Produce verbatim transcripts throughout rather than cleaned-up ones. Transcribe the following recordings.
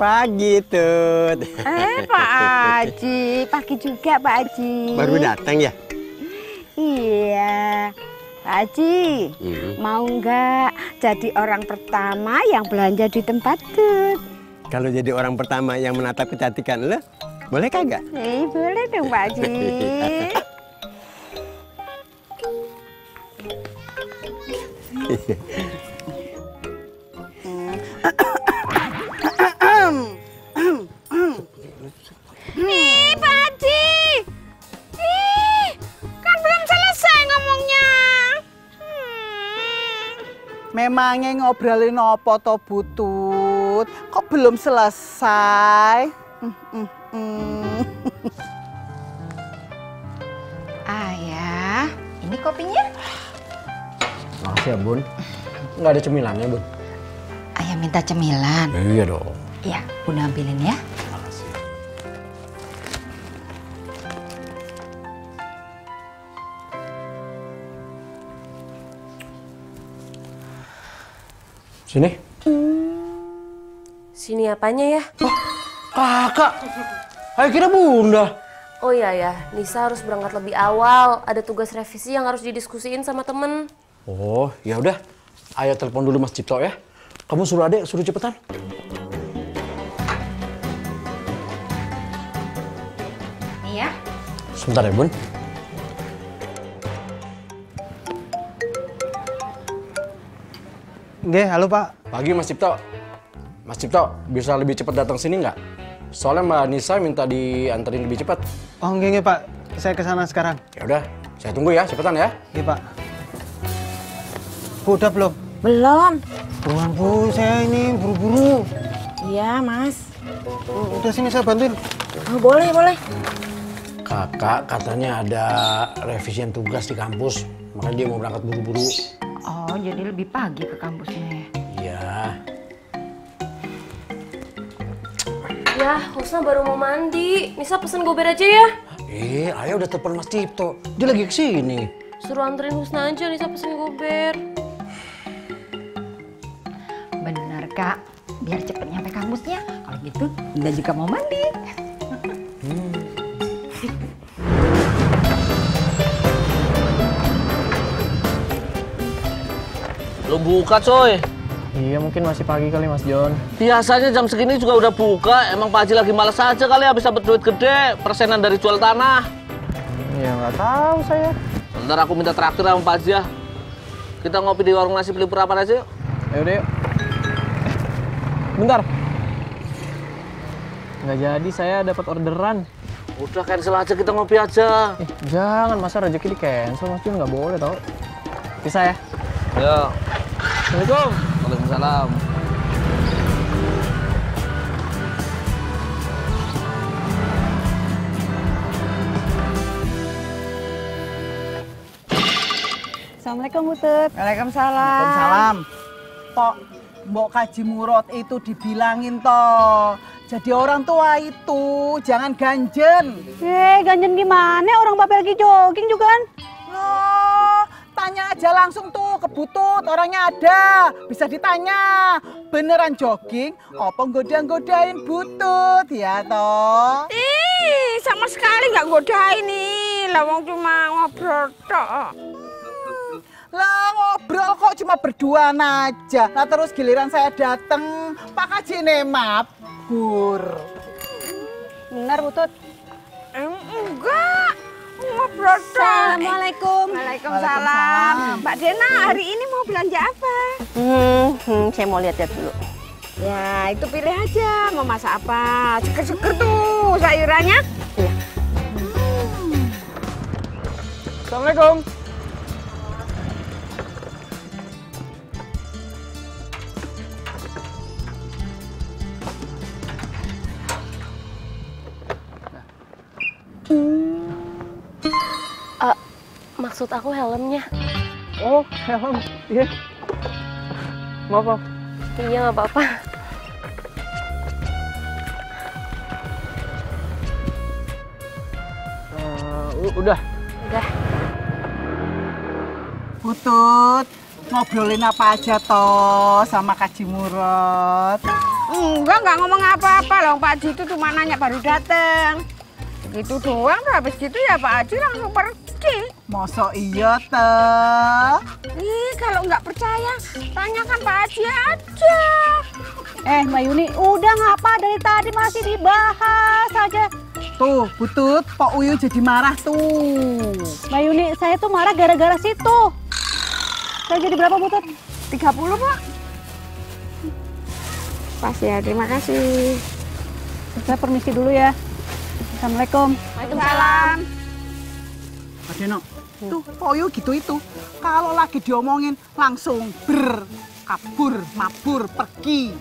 Pagi tuh. Eh Pak Aji, pagi juga Pak Aji. Baru datang ya? Iya. Pak Haji, hmm. mau nggak jadi orang pertama yang belanja di tempat tut? Kalau jadi orang pertama yang menatap kecantikan lo, boleh kagak? Eh, boleh dong Pak Haji. Nih Pak Haji, ih kan belum selesai ngomongnya. Memangnya ngobrolin apa toh butut? Kok belum selesai? Mm, mm, mm. Ayah, ini kopinya? Makasih ya Bun. Nggak ada cemilannya Bun. Ayah minta cemilan. Eh, iya dong. Iya, Bun ambilin ya. Makasih. Sini. Sini apanya ya? Oh, kakak. Ayah kira Bunda. Oh iya ya, Nisa harus berangkat lebih awal. Ada tugas revisi yang harus didiskusiin sama temen. Oh, ya udah. Ayah telepon dulu Mas Cipto ya. Kamu suruh adek, suruh cepetan. Iya. Sebentar ya, Bun. Nggih, halo Pak. Pagi Mas Cipto. Mas Cipto, bisa lebih cepat datang sini nggak? Soalnya Mbak Nisa minta dianterin lebih cepat. Oh, nggih, nggih Pak. Saya ke sana sekarang. Ya udah, saya tunggu ya, cepetan ya. Nggih, Pak. Bu, udah belum? Belum. Buruan Bu, saya ini buru-buru. Iya, Mas. Bu, udah sini saya bantuin. Oh, boleh, boleh. Kakak katanya ada revisian tugas di kampus, makanya dia mau berangkat buru-buru. Oh, jadi lebih pagi ke kampusnya ya? Iya. Ya, Husna baru mau mandi. Nisa pesen gober aja ya? Eh, ayah udah telepon Mas Cipto. Dia lagi kesini. Suruh anterin Husna aja, Nisa pesen gober. Bener, Kak. Biar cepet nyampe kampusnya. Kalau gitu, Bunda juga mau mandi. Hmm. Lo buka coy. Iya mungkin masih pagi kali Mas John. Biasanya jam segini juga udah buka. Emang Pak Haji lagi males aja kali habis dapat duit gede. Persenan dari jual tanah. Ya nggak tahu saya. Sebentar aku minta traktir sama Pak Haji ya. Kita ngopi di warung nasi beli perapan aja yuk. Ayo deh yuk. Bentar. Nggak jadi saya dapat orderan. Udah cancel aja kita ngopi aja. Eh, jangan masa rezeki di cancel Mas John nggak boleh tau. Bisa ya? Yo. Assalamualaikum. Waalaikumsalam. Assalamualaikum Butut. Waalaikumsalam. Waalaikumsalam. Tok, Mbok Kaji Murad itu dibilangin toh. Jadi orang tua itu jangan ganjen. Eh, ganjen gimana? Orang bapak lagi jogging juga kan? Loh. Tanya aja langsung tuh ke Butut, orangnya ada, bisa ditanya. Beneran jogging, apa goda-godain Butut, ya toh? Ih, sama sekali nggak godain nih, lawang cuma ngobrol toh. Hmm, lah ngobrol kok cuma berduaan aja. Nah terus giliran saya dateng, Pak Haji ini mabur. Bener Butut? Enggak. Ngobrol dong. Assalamualaikum. Waalaikumsalam. Mbak Dena hari ini mau belanja apa? Hmm, hmm saya mau lihat-lihat dulu. Ya itu pilih aja mau masak apa. Seger-seger tuh sayurannya. Iya. Hmm. Assalamualaikum. Maksud aku helmnya. Oh, helm. Iya. Maaf, maaf. Iya, nggak apa-apa. Uh, udah. Udah. Butut, ngobrolin apa aja toh sama Kaji Murad? Mbak nggak ngomong apa-apa loh, Pak Haji itu cuma nanya baru datang. Gitu doang, habis itu ya Pak Haji langsung pergi. Masa iya, Teh? Ih, kalau nggak percaya, tanyakan Pak Haji aja. Eh, Mbak Yuni, udah ngapa dari tadi masih dibahas aja. Tuh, butut, Pak Uyu jadi marah tuh. Mbak Yuni, saya tuh marah gara-gara situ. Saya jadi berapa, butut? tiga puluh, Pak. Pas ya, terima kasih. Saya permisi dulu ya. Assalamualaikum. Waalaikumsalam. Pak Deno, tuh Pak Uyu gitu itu. Kalau lagi diomongin langsung ber, kabur, mabur, pergi.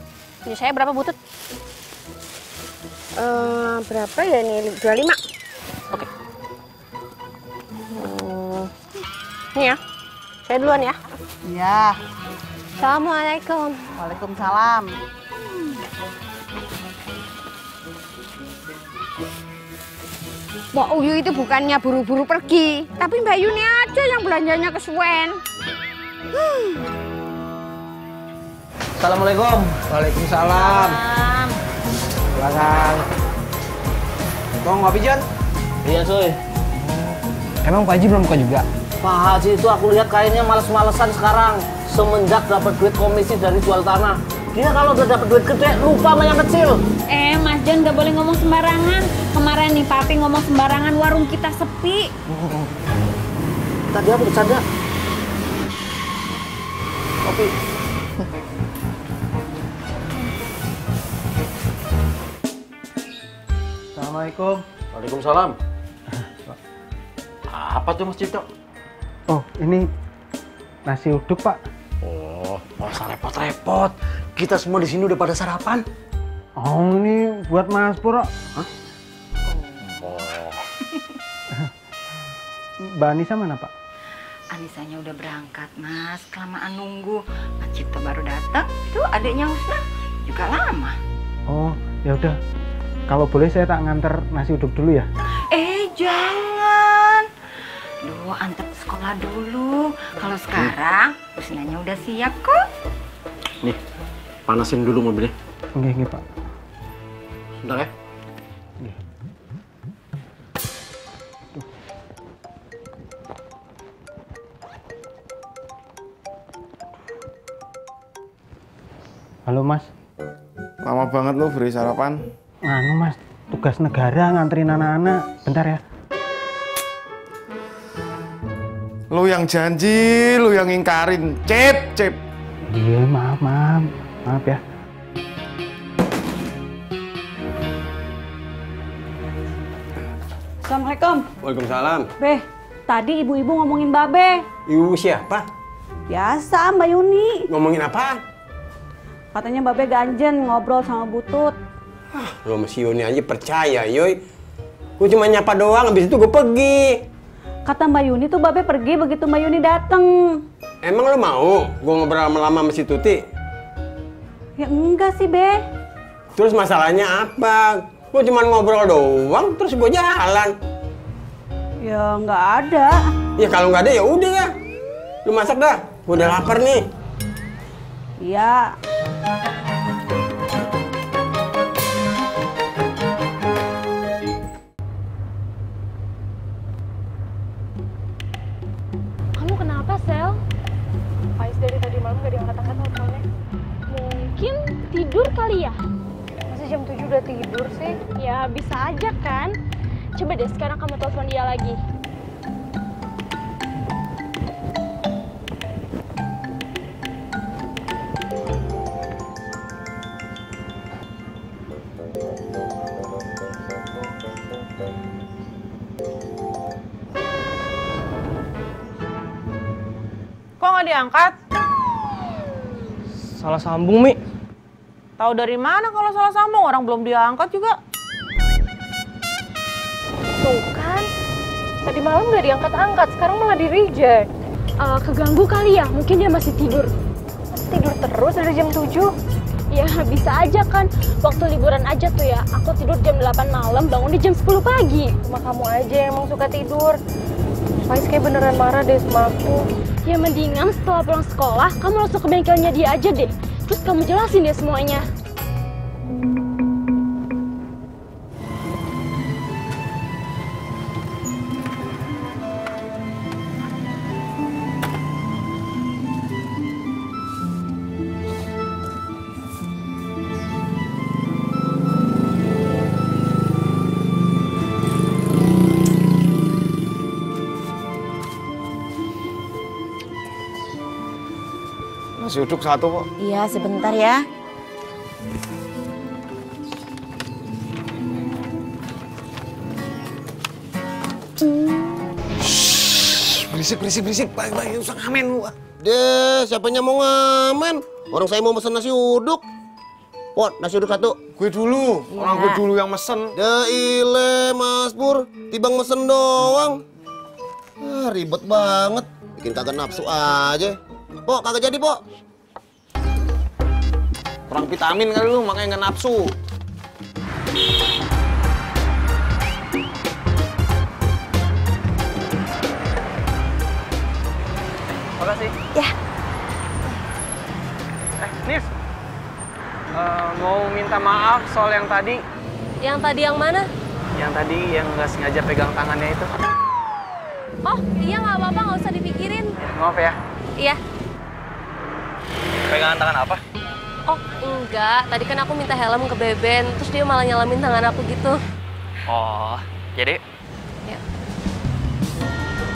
Ini saya berapa butut? Uh, berapa ya ini? dua puluh lima. Oke. Okay. Hmm. Ini ya, saya duluan ya. Iya. Assalamualaikum. Waalaikumsalam. Mbak Uyu itu bukannya buru-buru pergi, tapi Mbak Yuni aja yang belanjanya kesuwen. Hmm. Assalamualaikum. Waalaikumsalam. Silakan. Mau ngopi, John? Iya, Soy. Emang Pak Haji belum buka juga? Pak Haji itu aku lihat kayaknya males-malesan sekarang. Semenjak dapat duit komisi dari jual tanah. Dia kalau udah dapat duit gede, lupa sama yang kecil. Eh, Mas John nggak boleh ngomong sembarangan. Kemarin nih, Papi ngomong sembarangan, warung kita sepi. Tadi aku bercanda. Kopi. Assalamualaikum. Waalaikumsalam. Apa tuh, Mas Cipto? Oh, ini nasi uduk, Pak. Oh, nggak usah repot-repot. Kita semua di sini udah pada sarapan. Oh, ini buat Mas Pur. Hah? Oh. Mbak Anisa mana, Pak? Anisanya udah berangkat, Mas. Kelamaan nunggu. Mas Cipto baru datang. Tuh adiknya Husna juga lama. Oh, ya udah. Kalau boleh saya tak nganter nasi uduk dulu ya? Eh, jangan. Duh, antar sekolah dulu. Kalau sekarang, Husnanya udah siap kok. Nih, panasin dulu mobilnya. Nggih, nggih, Pak. Sebentar ya. Nggih. Halo, Mas. Lama banget lo beri sarapan. Anu, Mas. Tugas negara nganterin anak-anak. Bentar ya. Lu yang janji, lu yang ingkarin. Cip, cip. Iya, maaf, maaf. Maaf ya. Assalamualaikum. Waalaikumsalam. Be, tadi ibu-ibu ngomongin Babe. Ibu siapa? Biasa, Mbak Yuni. Ngomongin apaan? Katanya Babe ganjen ngobrol sama butut. Ah, lu sama si Yuni aja percaya, Yoy. Gue cuma nyapa doang, habis itu gue pergi. Kata Mbak Yuni tuh Babe pergi begitu Mbak Yuni dateng. Emang lo mau gue ngobrol lama-lama sama si Tuti? Ya enggak sih, Be. Terus masalahnya apa? Gue cuma ngobrol doang, terus gue jalan. Ya nggak ada. Ya kalau nggak ada ya udah ya. Lu masak dah, gue udah lapar nih. Iya. Ya? Masih jam tujuh udah tidur sih? Ya bisa aja kan? Coba deh sekarang kamu telepon dia lagi. Kok nggak diangkat? Salah sambung, Mi. Tahu dari mana kalau salah sambung? Orang belum diangkat juga. Tuh kan, tadi malam nggak diangkat-angkat, sekarang malah di-reject. Uh, keganggu kali ya, mungkin dia masih tidur. Tidur terus dari jam tujuh? Ya bisa aja kan, waktu liburan aja tuh ya. Aku tidur jam delapan malam, bangun di jam sepuluh pagi. Cuma kamu aja yang emang suka tidur. Pais kayak beneran marah deh sama aku. Ya mendingan setelah pulang sekolah, kamu langsung ke bengkelnya dia aja deh. Terus kamu jelasin deh semuanya. Nasi uduk satu kok. Iya, sebentar ya. Shhh, berisik, berisik, berisik. Baik-baik, usah ngamen lu. Deh, siapanya mau ngamen? Orang saya mau pesen nasi uduk. Pot, nasi uduk satu. Gue dulu, ya. Orang gue dulu yang mesen. Deile, Mas Pur. Tibang mesen doang. Ah, ribet banget. Bikin kagak nafsu aja. Pok, kagak jadi, Pok. Kurang vitamin kali lu, makanya nggak nafsu. Makasih. Ya. Eh, Nif. Uh, mau minta maaf soal yang tadi. Yang tadi yang mana? Yang tadi yang nggak sengaja pegang tangannya itu. Oh, iya nggak apa-apa, nggak usah dipikirin. Maaf ya. Iya. Pegangan tangan apa? Oh, enggak. Tadi kan aku minta helm ke Beben, terus dia malah nyalamin tangan aku gitu. Oh, jadi...